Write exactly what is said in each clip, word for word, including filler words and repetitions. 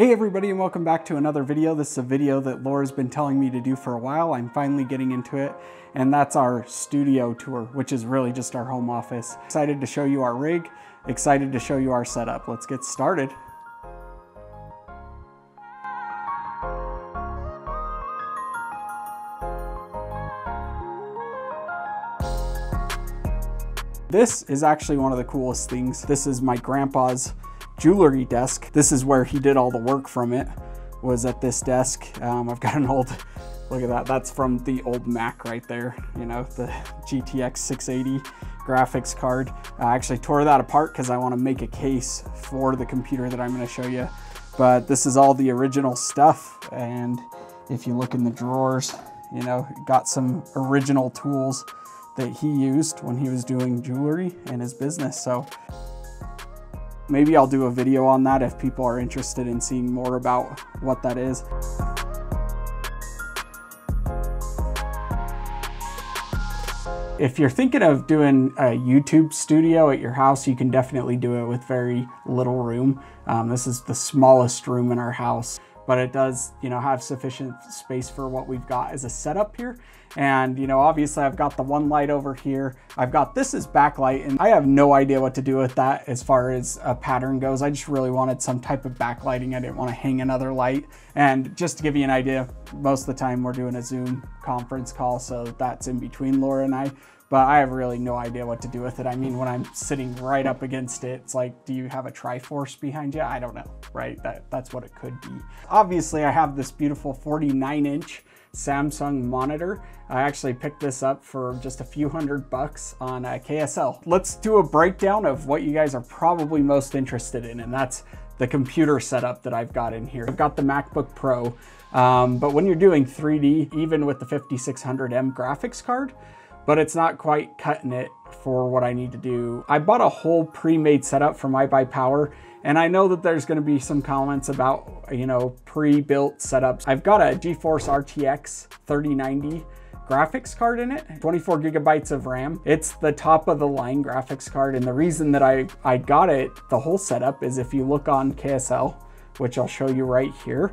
Hey everybody, and welcome back to another video. This is a video that Laura's been telling me to do for a while. I'm finally getting into it, and that's our studio tour, which is really just our home office. Excited to show you our rig, excited to show you our setup. Let's get started. This is actually one of the coolest things. This is my grandpa's jewelry desk. This is where he did all the work from it, was at this desk. Um, I've got an old, look at that, that's from the old Mac right there, you know, the G T X six eighty graphics card. I actually tore that apart because I want to make a case for the computer that I'm going to show you. But this is all the original stuff, and if you look in the drawers, you know, got some original tools that he used when he was doing jewelry in his business. So maybe I'll do a video on that if people are interested in seeing more about what that is. If you're thinking of doing a YouTube studio at your house, you can definitely do it with very little room. Um, this is the smallest room in our house, but it does, you know, have sufficient space for what we've got as a setup here. And, you know, obviously I've got the one light over here. I've got, this is backlight, and I have no idea what to do with that as far as a pattern goes. I just really wanted some type of backlighting. I didn't want to hang another light. And just to give you an idea, most of the time we're doing a Zoom conference call, so that's in between Laura and I. But I have really no idea what to do with it. I mean, when I'm sitting right up against it, it's like, do you have a Triforce behind you? I don't know, right? That, that's what it could be. Obviously, I have this beautiful forty-nine inch Samsung monitor. I actually picked this up for just a few hundred bucks on uh, K S L. Let's do a breakdown of what you guys are probably most interested in, and that's the computer setup that I've got in here. I've got the MacBook Pro, um, but when you're doing three D, even with the fifty-six hundred M graphics card, but it's not quite cutting it for what I need to do. I bought a whole pre-made setup from iBuyPower, and I know that there's gonna be some comments about, you know, pre-built setups. I've got a GeForce R T X thirty ninety graphics card in it, twenty-four gigabytes of RAM. It's the top of the line graphics card, and the reason that I, I got it, the whole setup, is if you look on K S L, which I'll show you right here,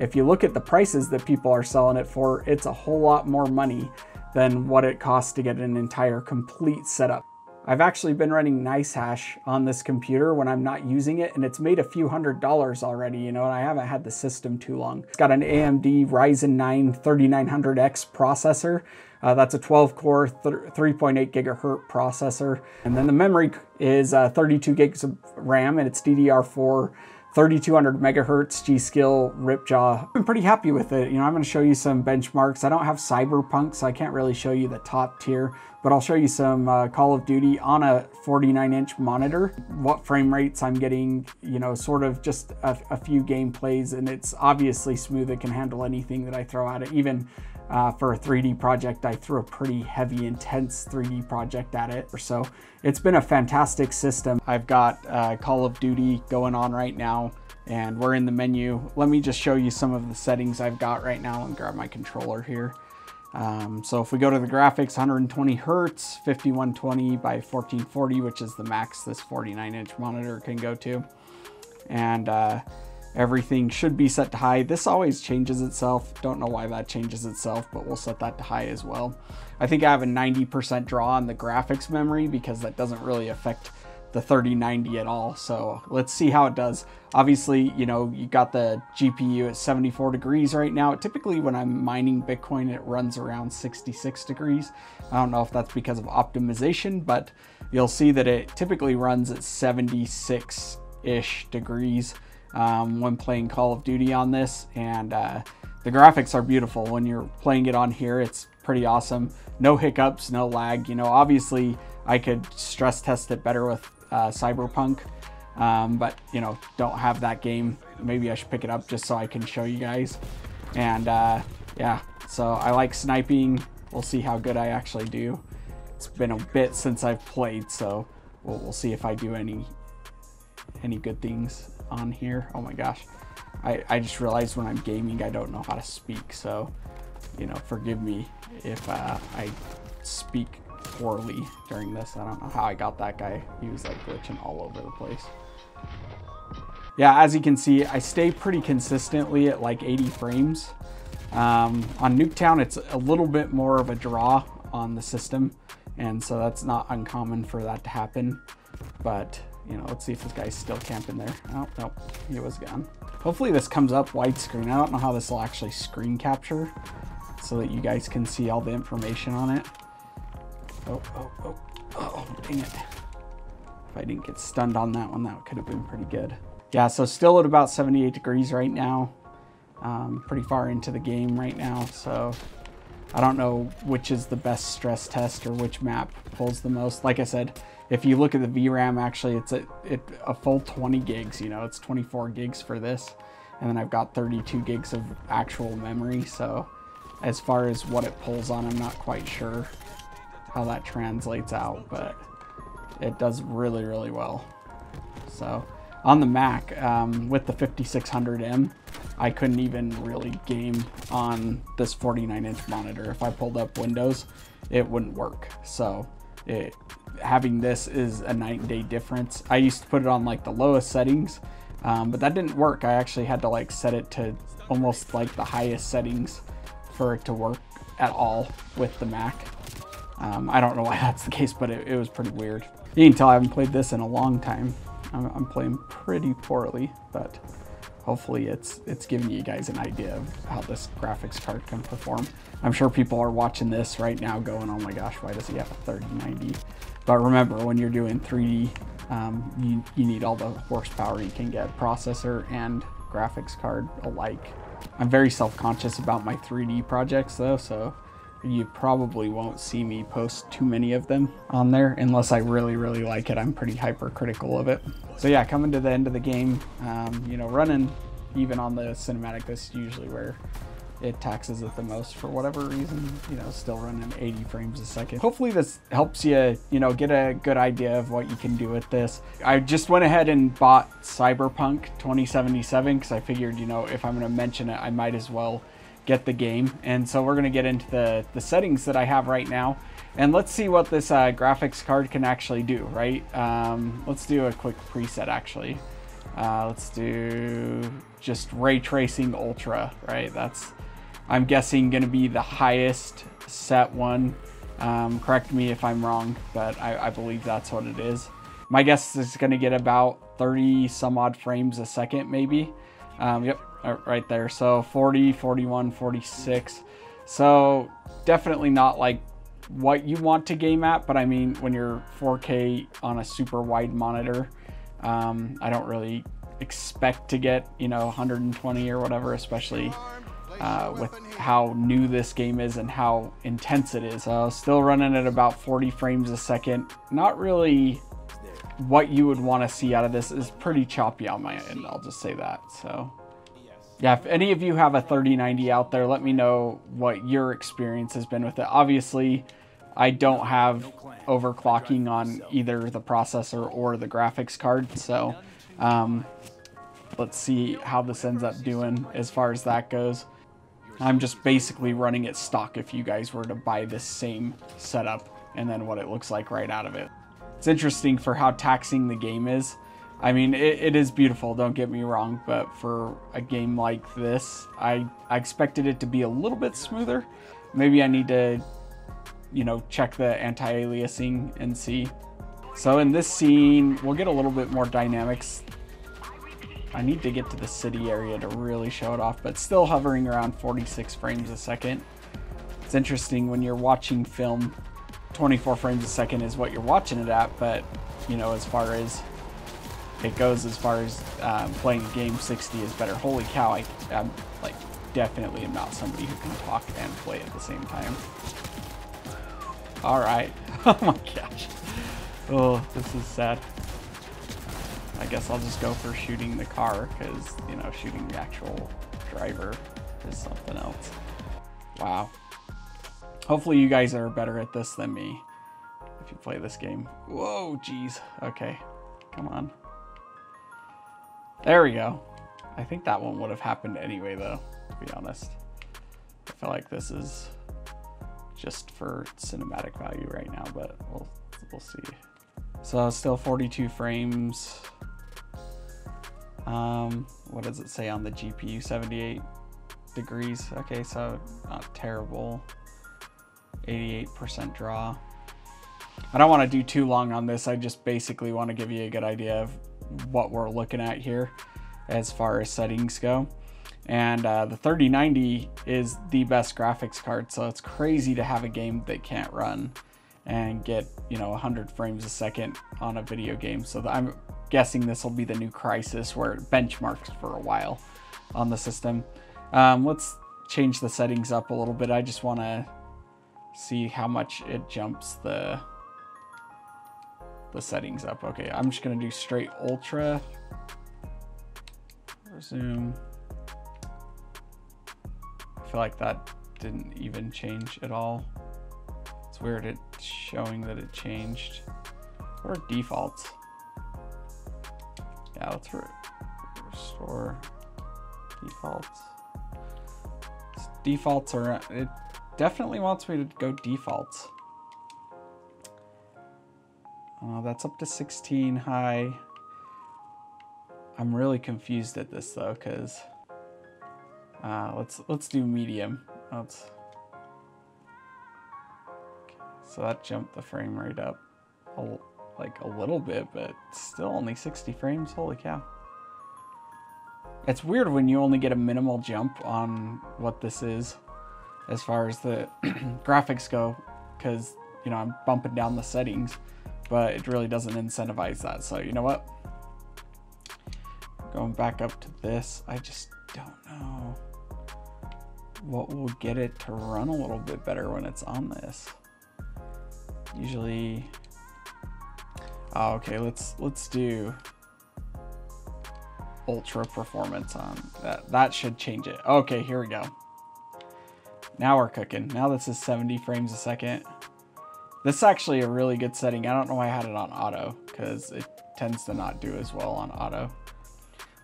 if you look at the prices that people are selling it for, it's a whole lot more money than what it costs to get an entire complete setup. I've actually been running NiceHash on this computer when I'm not using it, and it's made a few hundred dollars already, you know, and I haven't had the system too long. It's got an A M D Ryzen nine thirty-nine hundred X processor. Uh, that's a twelve core, three point eight gigahertz processor. And then the memory is uh, thirty-two gigs of RAM, and it's D D R four. thirty-two hundred megahertz, G. Skill Ripjaw. I'm pretty happy with it. You know, I'm gonna show you some benchmarks. I don't have Cyberpunk, so I can't really show you the top tier, but I'll show you some uh, Call of Duty on a forty-nine inch monitor, what frame rates I'm getting, you know, sort of just a, a few gameplays, and it's obviously smooth. It can handle anything that I throw at it. Even Uh, for a three D project, I threw a pretty heavy, intense three D project at it. So it's been a fantastic system. I've got uh, Call of Duty going on right now, and we're in the menu. Let me just show you some of the settings I've got right now and grab my controller here. Um, so if we go to the graphics, one hundred twenty hertz, fifty-one twenty by fourteen forty, which is the max this forty-nine inch monitor can go to. And uh, everything should be set to high. This always changes itself. Don't know why that changes itself, but we'll set that to high as well. I think I have a ninety percent draw on the graphics memory because that doesn't really affect the thirty ninety at all. So let's see how it does. Obviously, you know, you got the G P U at seventy-four degrees right now. Typically when I'm mining Bitcoin, it runs around sixty-six degrees. I don't know if that's because of optimization, but you'll see that it typically runs at seventy-six-ish degrees. Um, when playing Call of Duty on this, and uh, the graphics are beautiful when you're playing it on here. It's pretty awesome. No hiccups, no lag. You know, obviously I could stress test it better with uh, Cyberpunk, um, but you know, don't have that game. Maybe I should pick it up just so I can show you guys. And uh, yeah, so I like sniping. We'll see how good I actually do. It's been a bit since I've played, so we'll, we'll see if I do any any good things on here. Oh my gosh, I, I just realized when I'm gaming I don't know how to speak, so you know, forgive me if uh, I speak poorly during this. I don't know how I got that guy. He was like glitching all over the place. yeah, as you can see, I stay pretty consistently at like eighty frames. Um, on Nuketown, it's a little bit more of a draw on the system, and so that's not uncommon for that to happen. But, you know, let's see if this guy's still camping there. Oh, no, he was gone. Hopefully this comes up widescreen. I don't know how this will actually screen capture so that you guys can see all the information on it. Oh, oh, oh, oh, dang it. If I didn't get stunned on that one, that could have been pretty good. Yeah, so still at about seventy-eight degrees right now. Um, pretty far into the game right now, so I don't know which is the best stress test or which map pulls the most. Like I said, if you look at the V RAM, actually it's a, it, a full twenty gigs, you know, it's twenty-four gigs for this. And then I've got thirty-two gigs of actual memory. So as far as what it pulls on, I'm not quite sure how that translates out, but it does really, really well. So on the Mac, um, with the fifty-six hundred M, I couldn't even really game on this forty-nine inch monitor. If I pulled up Windows, it wouldn't work. So it, having this is a night and day difference. I used to put it on like the lowest settings, um, but that didn't work. I actually had to like set it to almost like the highest settings for it to work at all with the Mac. Um, I don't know why that's the case, but it, it was pretty weird. You can tell I haven't played this in a long time. I'm, I'm playing pretty poorly, but hopefully it's it's giving you guys an idea of how this graphics card can perform. I'm sure people are watching this right now going, oh my gosh, why does he have a thirty ninety? But remember, when you're doing three D, um, you, you need all the horsepower you can get, processor and graphics card alike. I'm very self-conscious about my three D projects though, so you probably won't see me post too many of them on there unless I really, really like it. I'm pretty hypercritical of it. So yeah, coming to the end of the game, um, you know, running even on the cinematic, this is usually where it taxes it the most for whatever reason, you know, still running eighty frames a second. Hopefully this helps you, you know, get a good idea of what you can do with this. I just went ahead and bought Cyberpunk twenty seventy-seven because I figured, you know, if I'm going to mention it, I might as well get the game. And so we're going to get into the, the settings that I have right now, and let's see what this uh, graphics card can actually do, right? Um, let's do a quick preset actually. Uh, let's do just ray tracing ultra, right? That's, I'm guessing, going to be the highest set one. Um, correct me if I'm wrong, but I, I believe that's what it is. My guess is it's going to get about thirty some odd frames a second maybe. Um, yep. Right there, so forty, forty-one, forty-six. So definitely not like what you want to game at, but I mean, when you're four K on a super wide monitor, um, I don't really expect to get, you know, one hundred twenty or whatever, especially uh, with how new this game is and how intense it is. So still running at about forty frames a second. Not really what you would want to see out of this. Is pretty choppy on my end, I'll just say that, so. Yeah, if any of you have a thirty ninety out there, let me know what your experience has been with it. Obviously, I don't have overclocking on either the processor or the graphics card, so um, let's see how this ends up doing as far as that goes. I'm just basically running it stock if you guys were to buy this same setup, and then what it looks like right out of it. It's interesting for how taxing the game is. I mean, it, it is beautiful, don't get me wrong, but for a game like this, I, I expected it to be a little bit smoother. Maybe I need to, you know, check the anti-aliasing and see. So in this scene, we'll get a little bit more dynamics. I need to get to the city area to really show it off, but still hovering around forty-six frames a second. It's interesting when you're watching film, twenty-four frames a second is what you're watching it at, but, you know, as far as it goes, as far as um, playing a game, sixty is better. Holy cow, I, I'm like, definitely am not somebody who can talk and play at the same time. All right, oh my gosh. Oh, this is sad. I guess I'll just go for shooting the car because, you know, shooting the actual driver is something else. Wow. Hopefully you guys are better at this than me if you play this game. Whoa, geez, okay, come on. There we go. I think that one would have happened anyway though, to be honest. I feel like this is just for cinematic value right now, but we'll, we'll see. So still forty-two frames. Um, what does it say on the G P U? seventy-eight degrees. Okay, so not terrible. eighty-eight percent draw. I don't want to do too long on this. I just basically want to give you a good idea of what we're looking at here as far as settings go. And uh, the thirty ninety is the best graphics card, so it's crazy to have a game that can't run and get, you know, one hundred frames a second on a video game. So I'm guessing this will be the new Crysis, where it benchmarks for a while on the system. Um, let's change the settings up a little bit. I just want to see how much it jumps the the settings up. Okay, I'm just gonna do straight ultra. Resume. I feel like that didn't even change at all. It's weird, it's showing that it changed. Or defaults. Yeah, let's re restore defaults. It's defaults are it definitely wants me to go defaults. Oh, that's up to sixteen high. I'm really confused at this though, because uh, let's let's do medium. Let's, so that jumped the frame rate up a, like a little bit, but still only sixty frames. Holy cow! It's weird when you only get a minimal jump on what this is, as far as the graphics go, because you know I'm bumping down the settings. But it really doesn't incentivize that. So you know what? Going back up to this, I just don't know what will get it to run a little bit better when it's on this. Usually, oh, okay, let's let's do ultra performance on that. That should change it. Okay, here we go. Now we're cooking. Now this is seventy frames a second. This is actually a really good setting. I don't know why I had it on auto, because it tends to not do as well on auto.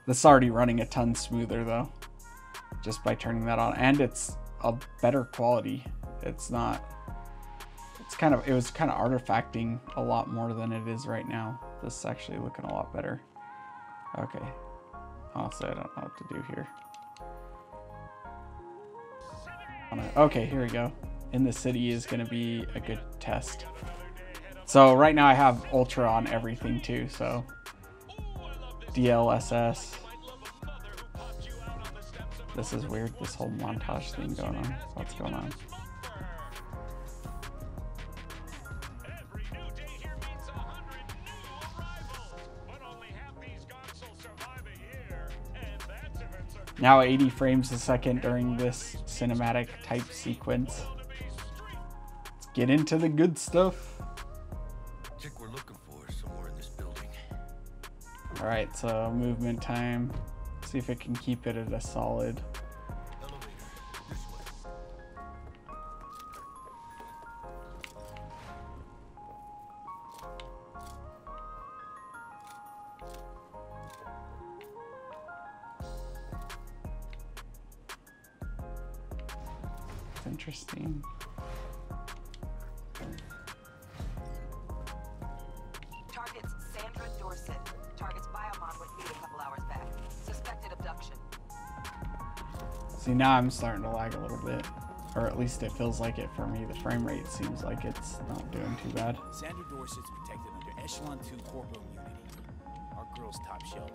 This is already running a ton smoother though, just by turning that on, and it's a better quality. It's not, it's kind of, it was kind of artifacting a lot more than it is right now. This is actually looking a lot better. Okay. Also, I don't know what to do here. Okay, here we go. In the city is going to be a good test. So right now I have ultra on everything too, so D L S S. This is weird, this whole montage thing going on. What's going on? Now eighty frames a second during this cinematic type sequence. Get into the good stuff. I think we're looking for somewhere in this building. All right, so movement time. Let's see if it can keep it at a solid. Elevator, this way. It's interesting. See, now I'm starting to lag a little bit, or at least it feels like it for me. The frame rate seems like it's not doing too bad. Sandra Dorset's protected under Echelon two courtroom unity. Our girl's top shelf.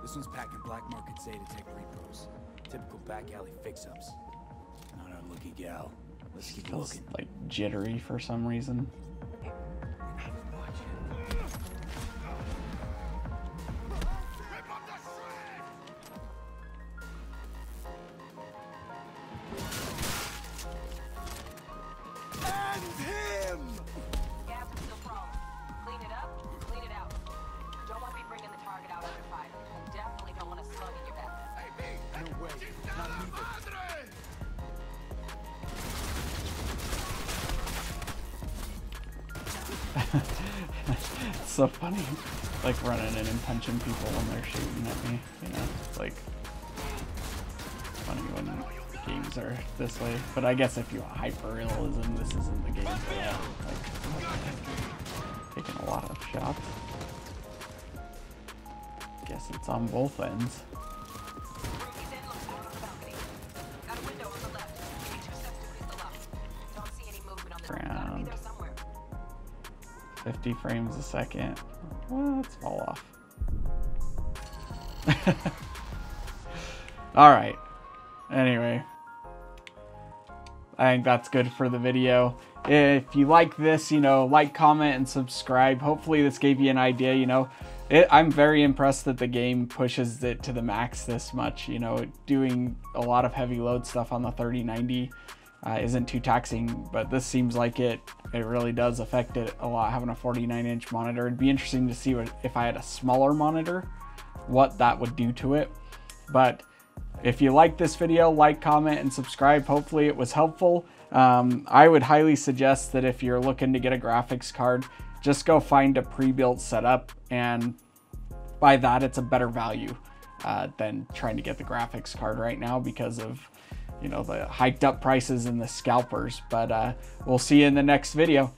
This one's packing black market Zeta Tech repros. Typical back alley fix-ups. Not our lucky gal. Let's keep looking. Like jittery for some reason. It's so funny, like running in and punching people when they're shooting at me, you know, it's like funny when games are this way, but I guess if you want hyper-realism, this isn't the game for that. Like, taking a lot of shots. Guess it's It's on both ends. Around fifty frames a second. Well, let's fall off. All right. Anyway, I think that's good for the video. If you like this, you know, like, comment, and subscribe. Hopefully this gave you an idea, you know. It, I'm very impressed that the game pushes it to the max this much, you know. Doing a lot of heavy load stuff on the thirty ninety uh, isn't too taxing, but this seems like it, it really does affect it a lot, having a forty-nine inch monitor. It'd be interesting to see what, if I had a smaller monitor, what that would do to it. But if you like this video, like, comment, and subscribe. Hopefully it was helpful. Um, I would highly suggest that if you're looking to get a graphics card, just go find a pre-built setup, and by that it's a better value uh, than trying to get the graphics card right now because of, you know, the hiked up prices and the scalpers. But uh, we'll see you in the next video.